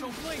Don't blink!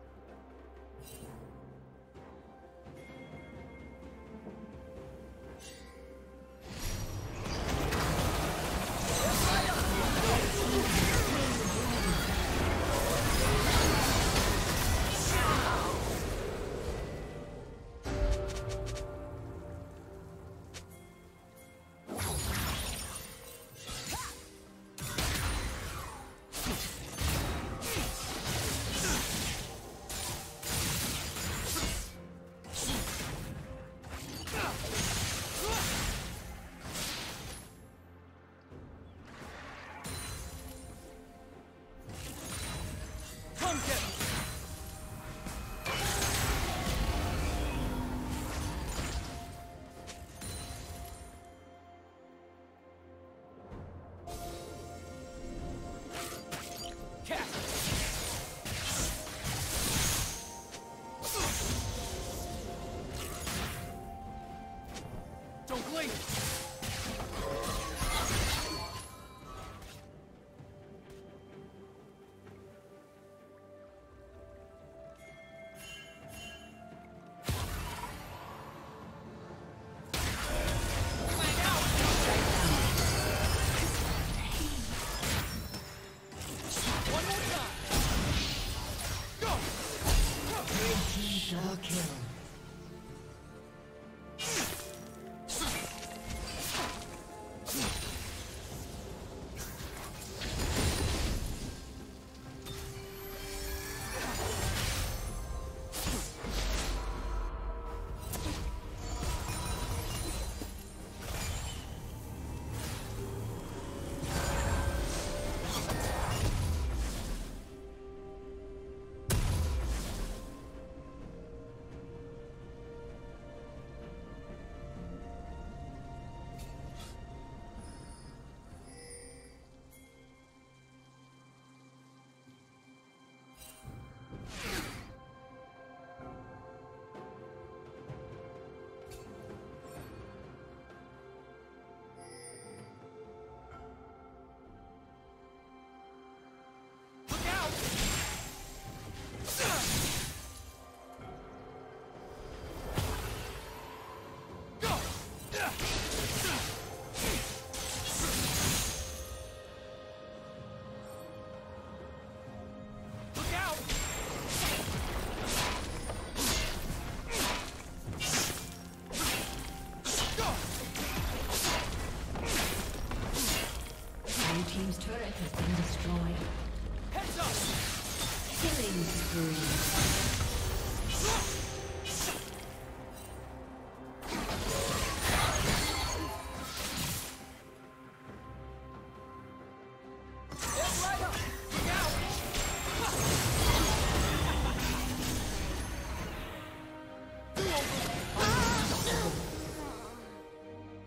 Blue team's turret has been destroyed. Shut down.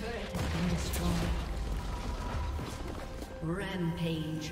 turret has been destroyed. Rampage.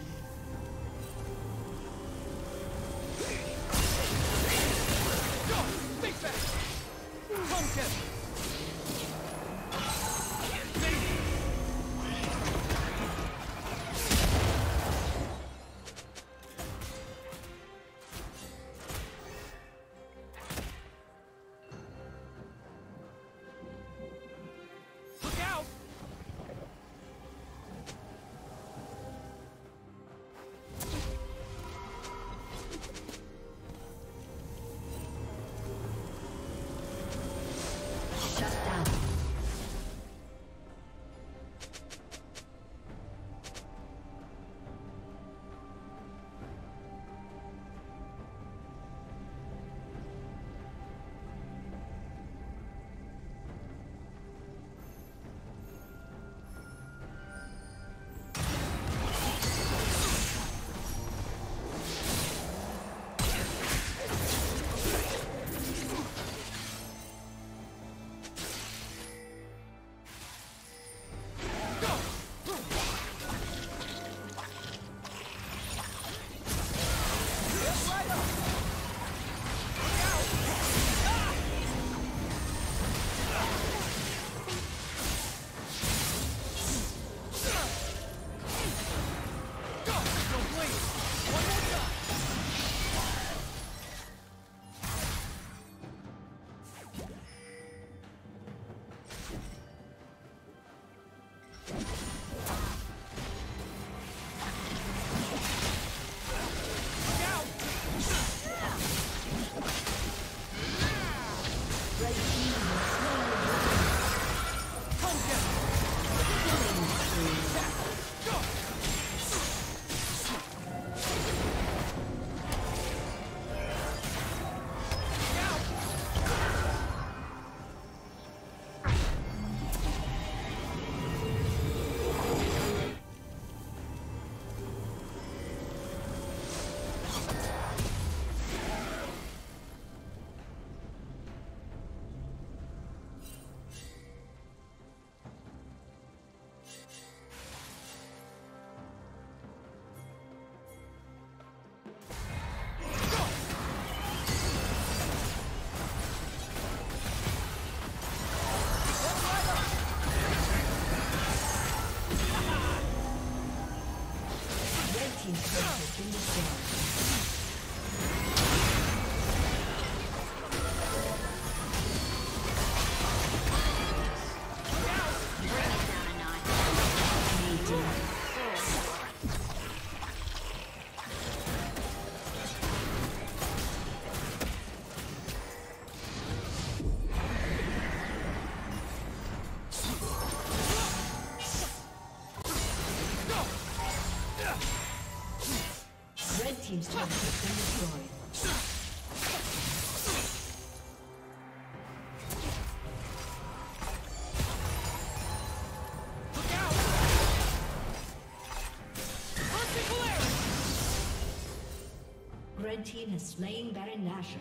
Red team has slain Baron Nashor.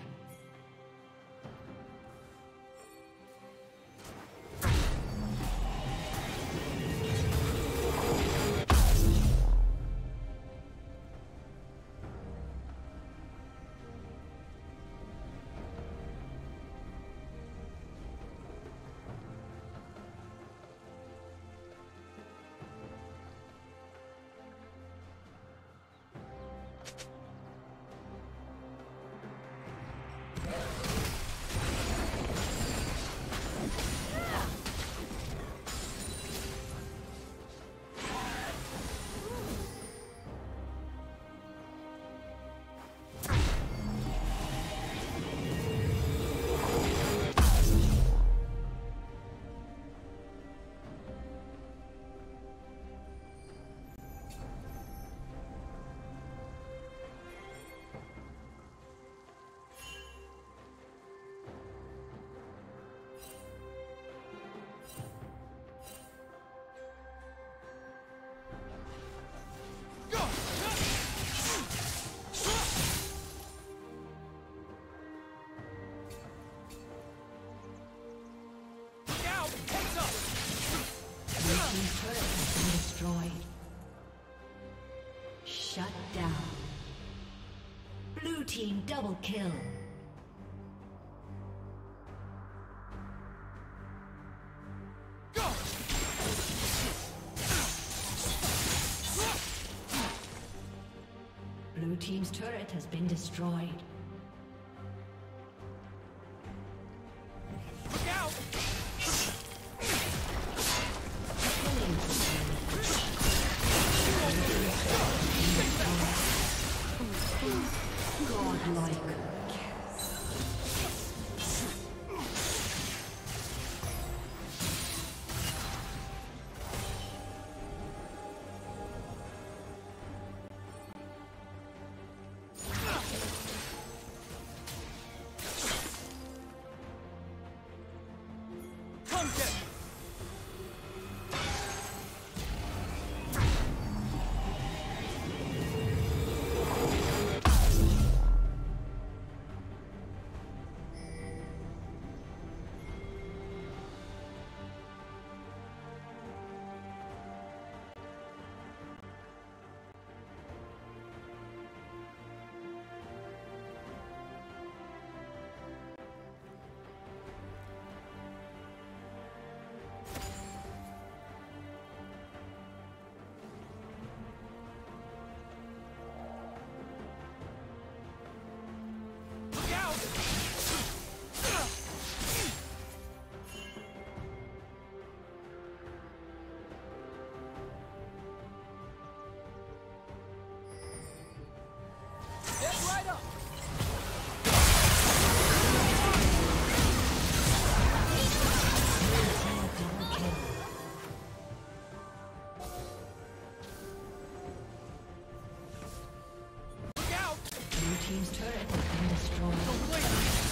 Shut down. Blue team double kill. Blue team's turret has been destroyed. Team's turret has been destroyed.